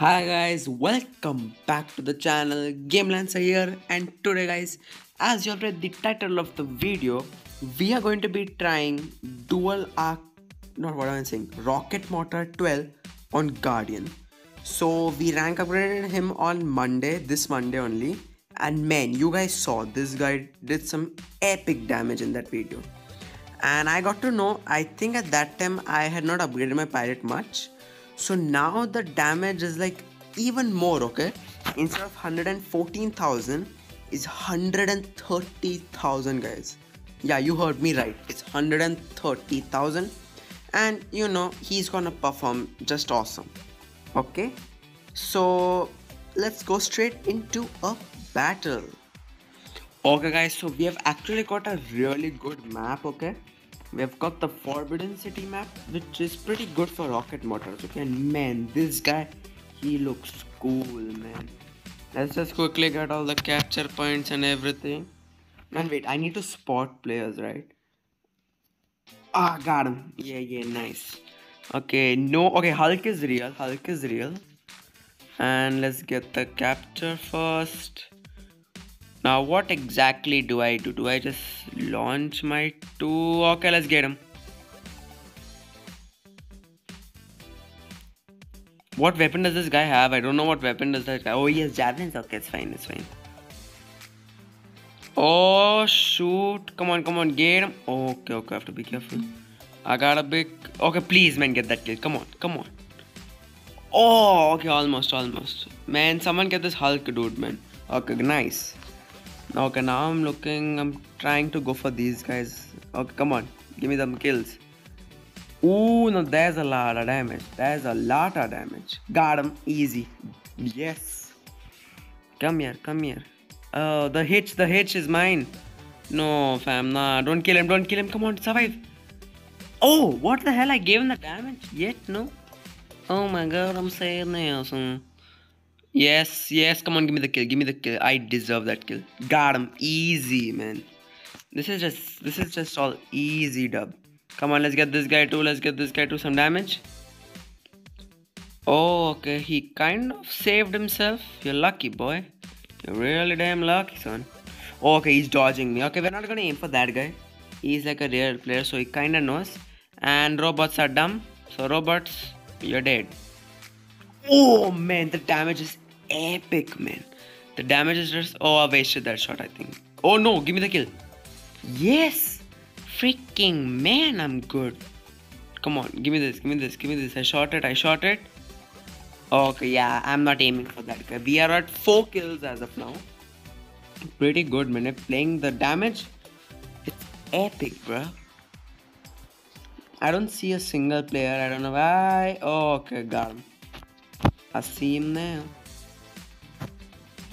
Hi guys, welcome back to the channel. Game Lancer here, and today guys, as you have read the title of the video, we are going to be trying Rocket Mortar 12 on Guardian. So we rank upgraded him on Monday, this Monday only, and man, you guys saw this guy did some epic damage in that video. And I got to know, I think at that time I had not upgraded my pirate much. So now the damage is like even more, okay? Instead of 114,000, it's 130,000, guys. Yeah, you heard me right. It's 130,000. And you know, he's gonna perform just awesome, okay? So let's go straight into a battle. Okay guys, so we have actually got a really good map, okay? We have got the Forbidden City map, which is pretty good for rocket mortars, okay? And man, this guy, he looks cool, man. Let's just quickly get all the capture points and everything. And wait, I need to spot players, right? Ah, got him. Yeah, nice. Okay, Hulk is real. And let's get the capture first. Now what exactly do I do? Do I just launch my two? Okay, let's get him. What weapon does this guy have? I don't know what weapon does that guy. Oh, he has javelins. Okay, it's fine. Oh shoot. Come on, get him. Okay, I have to be careful. I got a big... Okay, please man, get that kill. Come on. Oh, okay, almost. Man, someone get this Hulk dude, man. Okay, nice. Okay, now I'm trying to go for these guys. Okay, come on, give me some kills. Ooh, no, there's a lot of damage. Got him, easy. Yes. Come here. Oh, the hitch is mine. No, fam, nah, don't kill him. Come on, survive. Oh, what the hell, I gave him the damage yet, no? Oh my god, I'm saying this. Yes, come on, give me the kill. I deserve that kill. Got him, easy, man. This is just all easy dub. Come on, let's get this guy too, some damage. Oh, okay, he kind of saved himself. You're lucky, boy. You're really damn lucky, son. Okay, he's dodging me. Okay, we're not gonna aim for that guy. He's like a rare player, so he kinda knows. And robots are dumb, so robots, you're dead. Oh man, the damage is epic, man. The damage is just... Oh, I wasted that shot, I think. Oh no, give me the kill. Yes! Freaking man, I'm good. Come on, give me this. I shot it. Okay, yeah, I'm not aiming for that guy. We are at 4 kills as of now. Pretty good, man. Playing the damage, it's epic, bruh. I don't see a single player. I don't know why. Oh, okay, got him. I see him now.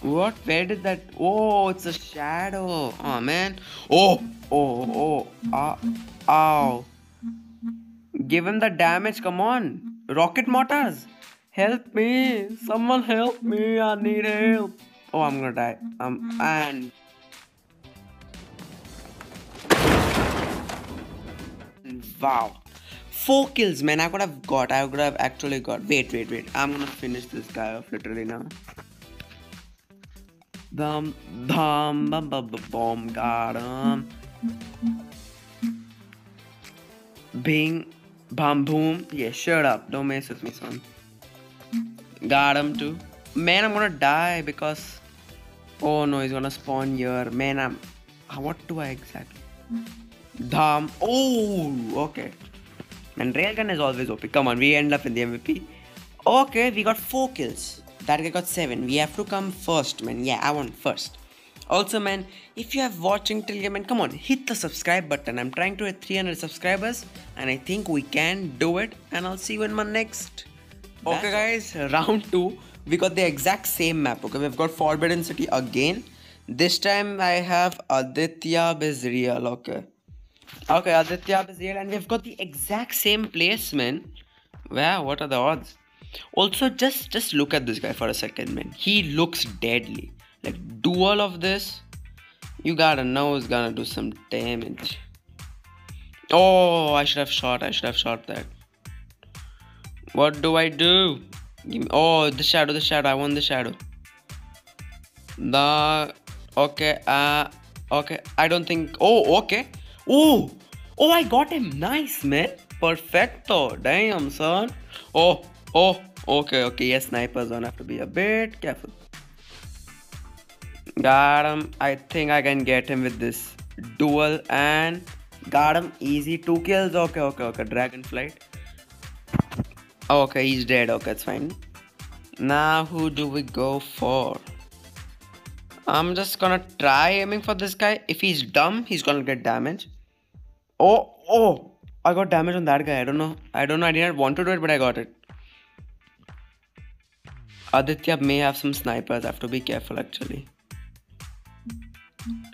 What? Where did that... Oh, it's a shadow. Oh, man. Oh. Ow. Give him the damage. Come on. Rocket mortars. Help me. Someone help me. I need help. Oh, I'm gonna die. Wow. 4 kills, man. I could have actually got. Wait. I'm gonna finish this guy off literally now. Bomb. Got him. Bing. Bam. Boom. Yeah, shut up. Don't mess with me, son. Got him too. Man, I'm gonna die because... Oh no, he's gonna spawn here. Man, I'm... What do I exactly? Damn. Oh, okay. And railgun is always OP. Come on, we end up in the MVP. Okay, we got 4 kills. That guy got 7. We have to come first, man. Yeah, I want first. Also, man, if you are watching till the end, come on, hit the subscribe button. I'm trying to hit 300 subscribers, and I think we can do it. And I'll see you in my next. Okay, guys, round 2. We got the exact same map. Okay, we've got Forbidden City again. This time I have Aditya Bizreal. Okay, Aditya Bizreal, and we've got the exact same place, man. Wow, what are the odds? Also, just look at this guy for a second, man. He looks deadly. Like, do all of this, you gotta know he's gonna do some damage. Oh, I should have shot that. What do I do? Oh, the shadow. I want the shadow. Okay. I don't think. Oh, okay. Oh, I got him. Nice, man. Perfecto. Damn, son. Oh. Okay. Yes, snipers don't have to be a bit careful. Got him. I think I can get him with this duel and got him. Easy 2 kills. Okay. Dragonflight. Okay, he's dead. Okay, it's fine. Now, who do we go for? I'm just gonna try aiming for this guy. If he's dumb, he's gonna get damage. Oh, I got damage on that guy. I don't know. I didn't want to do it, but I got it. Aditya may have some snipers. I have to be careful, actually.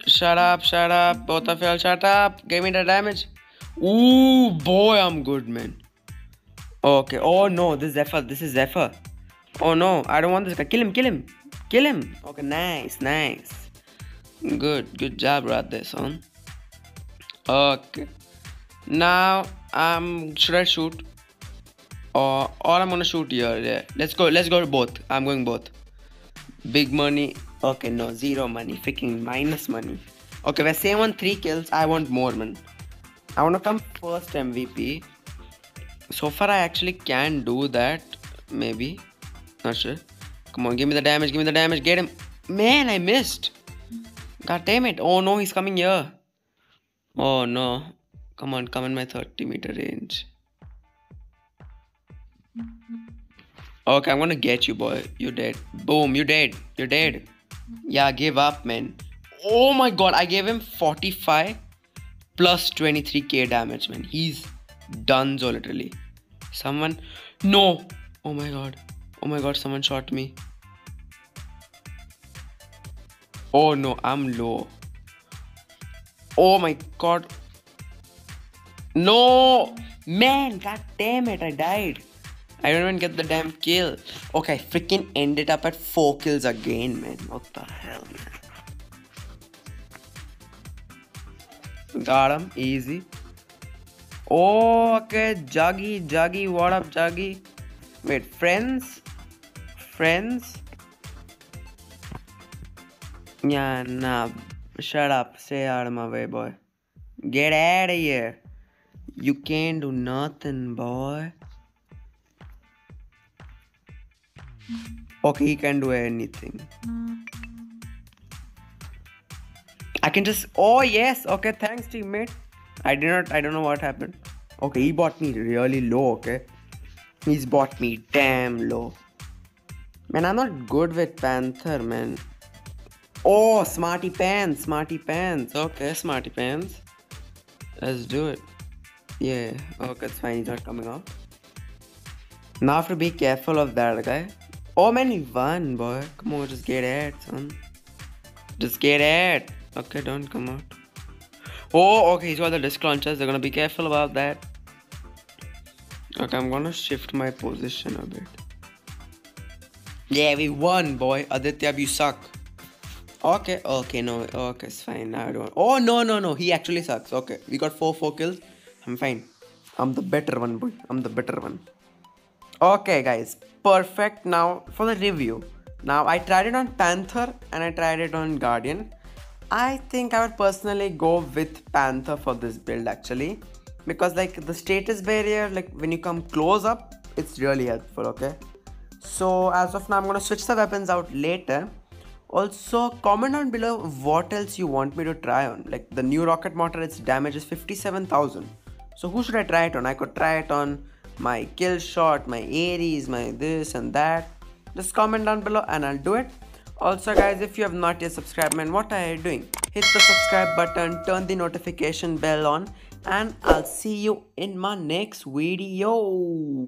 Shut up. Both of y'all, shut up. Give me the damage. Ooh, boy, I'm good, man. Okay. Oh, no. This is Zephyr. Oh, no. I don't want this guy. Kill him. Okay, nice. Good job, Radhason. Okay. Now, should I shoot? Or I'm gonna shoot here. Yeah. Let's go to both. I'm going both. Big money. Okay, no. 0 money. Freaking minus money. Okay, we're same on 3 kills. I want more, man. I want to come first MVP. So far, I actually can do that. Maybe. Not sure. Come on, give me the damage, get him. Man, I missed. God damn it. Oh no, he's coming here. Oh no. Come in my 30-meter range. Okay, I'm gonna get you, boy. You're dead. Boom, you're dead. Yeah, give up, man. Oh my god, I gave him 45 plus 23k damage, man. He's done, so literally. Someone. No. Oh my god, someone shot me. Oh no, I'm low. Oh my god. No! Man, god damn it, I died. I don't even get the damn kill. Okay, I freaking ended up at 4 kills again, man. What the hell, man. Got him, easy. Oh, okay, Juggy, what up, Juggy? Wait, friends? Yeah, nah. Shut up. Stay out of my way, boy. Get out of here. You can't do nothing, boy. Okay, he can do anything. I can just... Oh, yes. Okay, thanks, teammate. I don't know what happened. Okay, he bought me really low, okay? He's bought me damn low. Man, I'm not good with Panther, man. Oh, Smarty Pants. Okay, Smarty Pants. Let's do it. Yeah, okay, it's fine. He's not coming out. Now I have to be careful of that guy. Oh, man, he won, boy. Come on, just get it, son. Okay, don't come out. Oh, okay, he's got the disc launchers. They're gonna be careful about that. Okay, I'm gonna shift my position a bit. Yeah, we won, boy. Aditya, you suck. Okay, no. Okay, it's fine. I don't. Oh, no. He actually sucks. Okay, we got 4 kills. I'm fine. I'm the better one, boy. Okay, guys. Perfect. Now, for the review. Now, I tried it on Panther and I tried it on Guardian. I think I would personally go with Panther for this build, actually. Because like the status barrier, like when you come close up, it's really helpful, okay? So as of now, I'm gonna switch the weapons out later. Also, comment down below what else you want me to try on. Like the new rocket mortar, its damage is 57,000. So who should I try it on? I could try it on my kill shot, my Aries, my this and that. Just comment down below and I'll do it. Also guys, if you have not yet subscribed, man, what are you doing? Hit the subscribe button, turn the notification bell on, and I'll see you in my next video.